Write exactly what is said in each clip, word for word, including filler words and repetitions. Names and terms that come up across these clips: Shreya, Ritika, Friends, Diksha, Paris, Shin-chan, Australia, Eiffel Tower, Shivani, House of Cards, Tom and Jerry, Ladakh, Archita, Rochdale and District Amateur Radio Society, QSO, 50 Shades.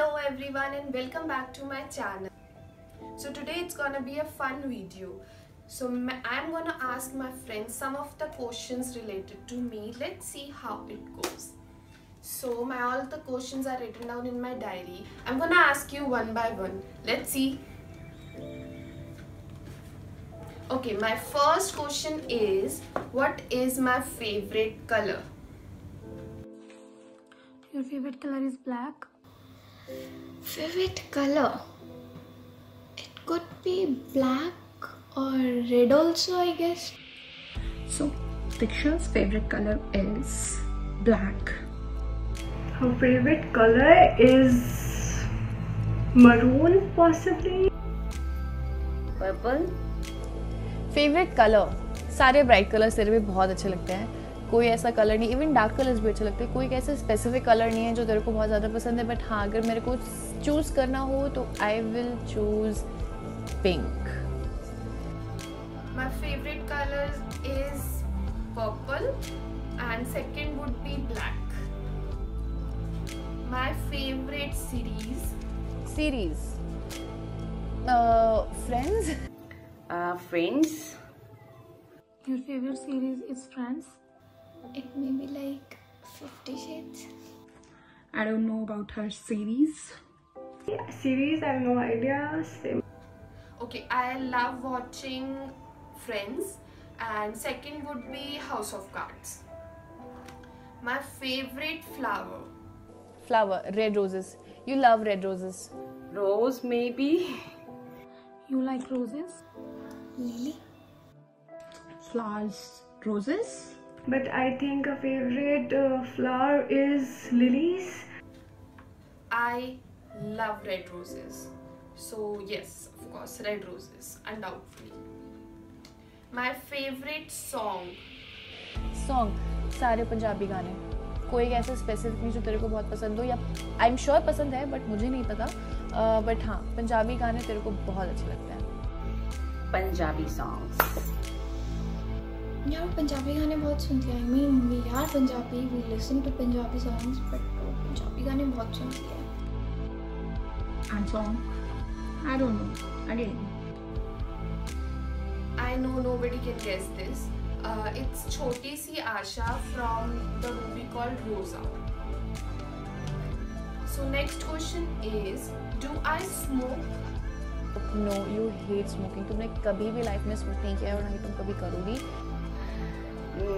Hello everyone and welcome back to my channel. So today it's gonna be a fun video. So I'm gonna ask my friends some of the questions related to me. Let's see how it goes. So my all the questions are written down in my diary. I'm gonna ask you one by one. Let's see. Okay, my first question is, what is my favorite color? Your favorite color is black. Favorite color? It could be black or red also, I guess. So, Diksha's favorite color is black. Her favorite color is maroon, possibly. Purple. Favorite color? सारे bright colors तेरे में बहुत अच्छे लगते हैं. कोई ऐसा colour नहीं, इवन डार्क कलर्स भी अच्छे लगते हैं. कोई ऐसा स्पेसिफिक कलर नहीं है जो तेरे को बहुत ज़्यादा पसंद है. बट हाँ, अगर मेरे को चूज़ करना हो तो I will choose pink. My favourite colour is purple and second would be black. My favourite series series Friends. Friends. Your favourite series is Friends. It may be like fifty shades. I don't know about her series. Yeah, series, I have no idea. Same. Okay, I love watching Friends, and second would be House of Cards. My favorite flower. Flower, red roses. You love red roses. Rose, maybe. You like roses? Lily. Flowers, roses. But I think a favorite uh, flower is lilies. I love red roses. So yes, of course, red roses, undoubtedly. My favorite song. Song, सारे पंजाबी गाने. कोई ऐसा specific नहीं जो तेरे को बहुत पसंद हो, या I'm sure पसंद है, but मुझे नहीं पता. Uh, but हाँ, पंजाबी गाने तेरे को बहुत अच्छे लगते हैं. पंजाबी songs. यार पंजाबी गाने बहुत सुनती है. I mean we are Punjabi, we listen to Punjabi songs, but Punjabi गाने बहुत सुनती है. And song? I don't know. Again. I know nobody can guess this. Uh, it's छोटी सी आशा from the movie called Rosa. So next question is, do I smoke? No, you hate smoking. तुमने कभी भी life में smoke नहीं किया और ना ही तुम कभी करोगी.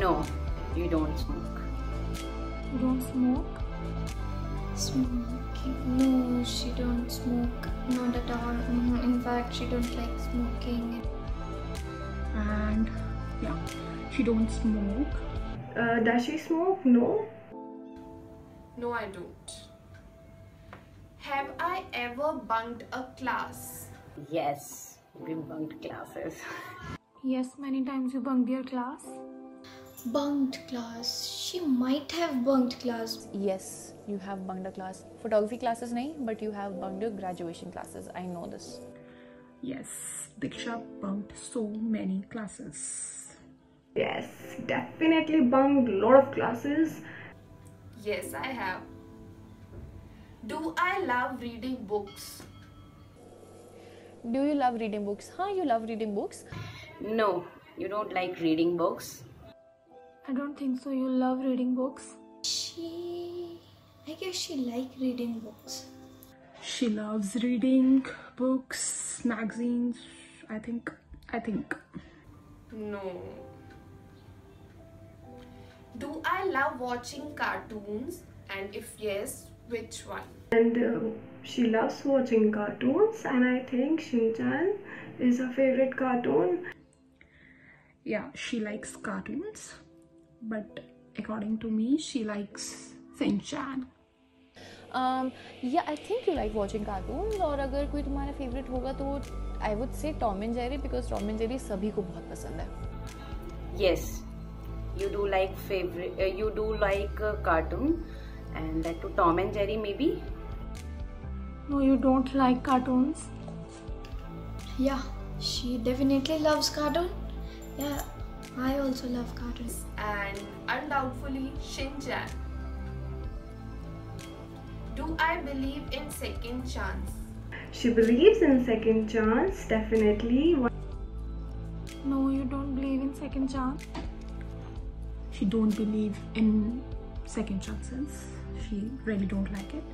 No, you don't smoke. You don't smoke? Smoking? No, she don't smoke. Not at all. Mm-hmm. In fact, she don't like smoking. And yeah, she don't smoke. Uh, does she smoke? No. No, I don't. Have I ever bunked a class? Yes, we bunked classes. Yes, many times you bunked your class. Bunked class. She might have bunked class. Yes, you have bunked a class. Photography classes nahi, but you have bunked your graduation classes. I know this. Yes, Diksha bunked so many classes. Yes, definitely bunked a lot of classes. Yes, I have. Do I love reading books? Do you love reading books? Huh, you love reading books? No, you don't like reading books. I don't think so. You love reading books. She, I guess she likes reading books. She loves reading books, magazines. I think. I think. No. Do I love watching cartoons? And if yes, which one? And uh, she loves watching cartoons, and I think Shin-chan is her favorite cartoon. Yeah, she likes cartoons. But according to me, she likes Shin-chan. Um, yeah, I think you like watching cartoons. और अगर कोई तुम्हारा favorite होगा तो I would say Tom and Jerry, because Tom and Jerry सभी को बहुत पसंद है. Yes, you do like favorite, uh, you do like uh, cartoon, and that to Tom and Jerry maybe. No, you don't like cartoons. Yeah, she definitely loves cartoon. Yeah. I also love cartoons, and undoubtedly Shin-chan. Do I believe in second chance? She believes in second chance, definitely. No, you don't believe in second chance. She don't believe in second chances. She really don't like it.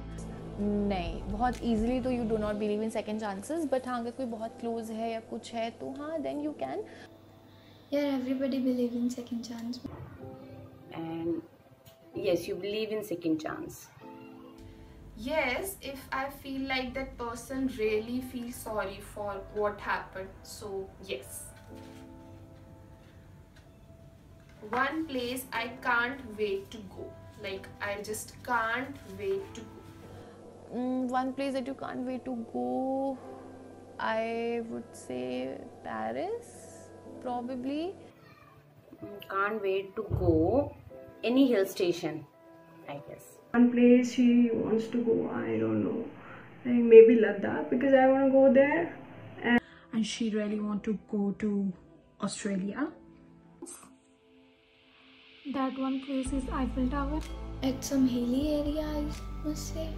नहीं, बहुत easily तो you do not believe in second chances, but हाँ अगर कोई बहुत close है या कुछ है तो हाँ then you can. Yeah, everybody believe in second chance. And yes, you believe in second chance. Yes, if I feel like that person really feels sorry for what happened, so yes. One place I can't wait to go, like I just can't wait to go. Mm, one place that you can't wait to go, I would say Paris, probably. Can't wait to go, any hill station, I guess. One place she wants to go, I don't know, like maybe Ladakh, because I want to go there. And, and she really wants to go to Australia. That one place is Eiffel Tower. It's some hilly area, I must say.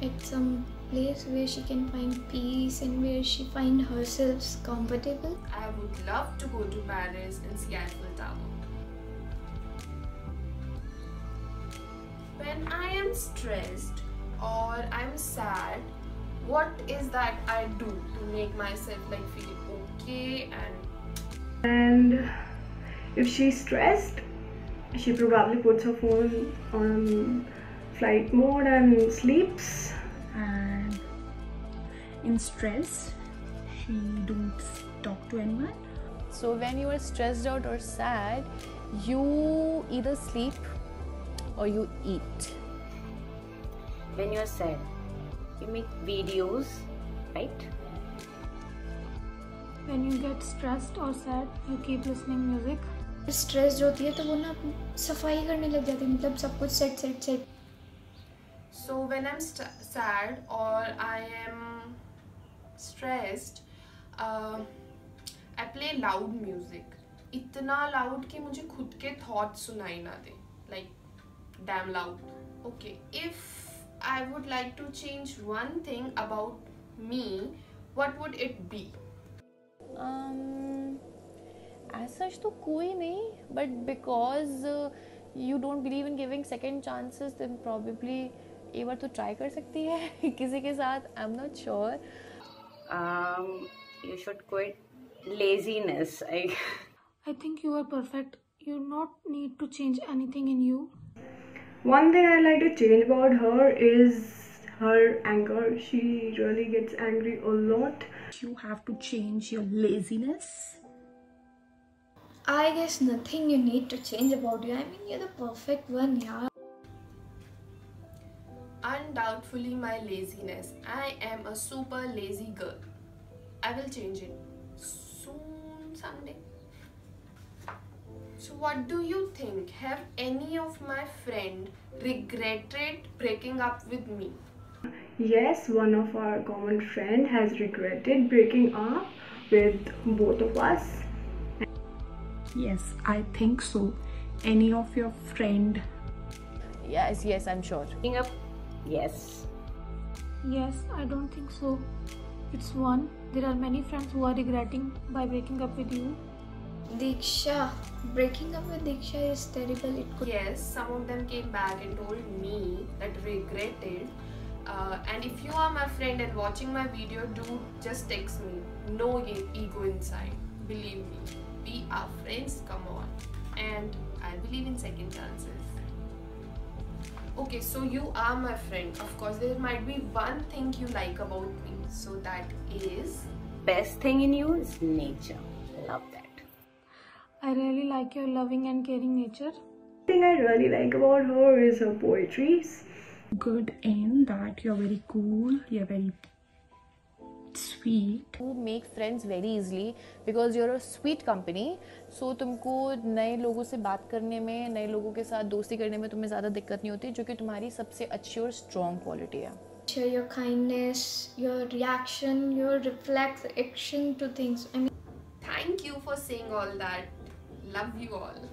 It's some place where she can find peace and where she finds herself comfortable. I would love to go to Paris and see Eiffel Tower. When I am stressed or I'm sad, what is that I do to make myself like feel okay? And and if she's stressed, she probably puts her phone on flight mode and sleeps. And in stress, she don't talk to anyone. So when you are stressed out or sad, you either sleep or you eat. When you're sad, you make videos, right? When you get stressed or sad, you keep listening music. Stress होती है तो वो ना सफाई करने लग जाती है, मतलब सब कुछ set set set. So when I'm sad or I am stressed, uh, I play loud music. इतना loud कि मुझे खुद के thoughts सुनाई ना दे, like damn loud. Okay, if I would like to change one thing about me, what would it be? Um, as such तो कोई नहीं, but because uh, you don't believe in giving second chances, then probably एक बार तो try कर सकती है किसी के साथ. I'm not sure. Um, you should quit laziness. I. I think you are perfect. You not need to change anything in you. One thing I like to change about her is her anger. She really gets angry a lot. You have to change your laziness. I guess nothing you need to change about you. I mean, you're the perfect one, yeah. Undoubtedly my laziness. I am a super lazy girl. I will change it soon, someday. So what do you think? Have any of my friend regretted breaking up with me? Yes, one of our common friend has regretted breaking up with both of us. Yes, I think so. Any of your friend? Yes, yes, I'm sure. Breaking up? Yes. Yes, I don't think so. It's one. There are many friends who are regretting by breaking up with you. Diksha, breaking up with Diksha is terrible. It could. Yes, some of them came back and told me that regretted. Uh, and if you are my friend and watching my video, do just text me. No ego inside. Believe me, we are friends. Come on. And I believe in second chances. Okay, so you are my friend. Of course, there might be one thing you like about me. So that is best thing in you is nature. Love that. I really like your loving and caring nature. The thing I really like about her is her poetry. Good in that you're very cool, you're very sweet. You make friends very easily because you're a sweet company. So तुमको नए लोगों से बात करने में, नए लोगों के साथ दोस्ती करने में तुम्हें ज़्यादा दिक्कत नहीं होती, जो कि तुम्हारी सबसे अच्छी और strong quality है. Your kindness, your reaction, your reflection to things. I mean, thank you for saying all that. Love you all.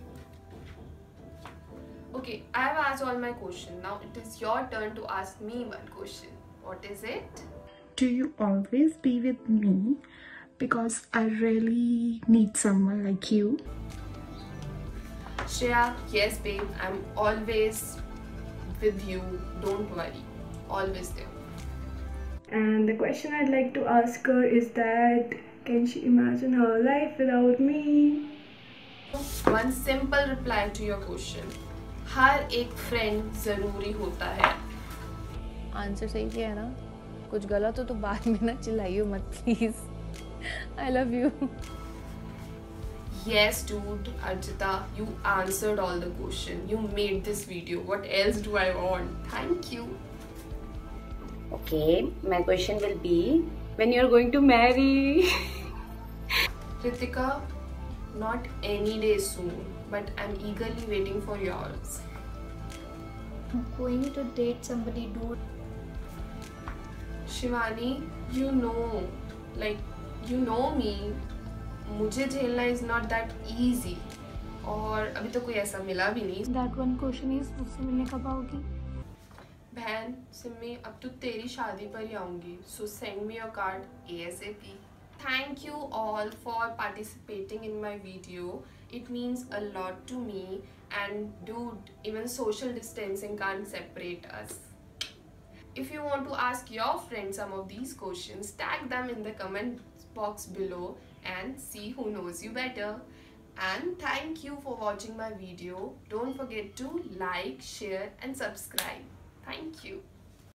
Okay, I have asked all my questions. Now it is your turn to ask me one question. What is it? Do you always be with me? Because I really need someone like you. Shreya, yes babe, I'm always with you. Don't worry. Always there. And the question I'd like to ask her is that, can she imagine her life without me? One simple reply to your question. हर एक friend जरूरी होता है. Answer सही किया है ना? कुछ गलत हो तो बाद में ना चिल्लाइयो मत please. I love you. Yes dude, Archita, you answered all the question. You made this video. What else do I want? Thank you. Okay, my question will be, when you are going to marry? Ritika, not any day soon, but I'm eagerly waiting for yours. I'm going to date somebody, dude. Shivani, you know, like, you know me. मुझे झेलना is not that easy. और अभी तो कोई ऐसा मिला भी नहीं. That one question is, उससे मिलने कब आओगी? बहन, सिम्मी, अब तो तेरी शादी पर ही आऊँगी. So send me your card A S A P. Thank you all for participating in my video. It means a lot to me. And dude, even social distancing can't separate us. If you want to ask your friends some of these questions, tag them in the comment box below and see who knows you better. And thank you for watching my video. Don't forget to like, share and subscribe. Thank you.